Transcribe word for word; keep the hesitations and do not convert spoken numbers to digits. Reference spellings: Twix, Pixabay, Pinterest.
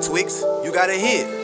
Twix, you got a hit.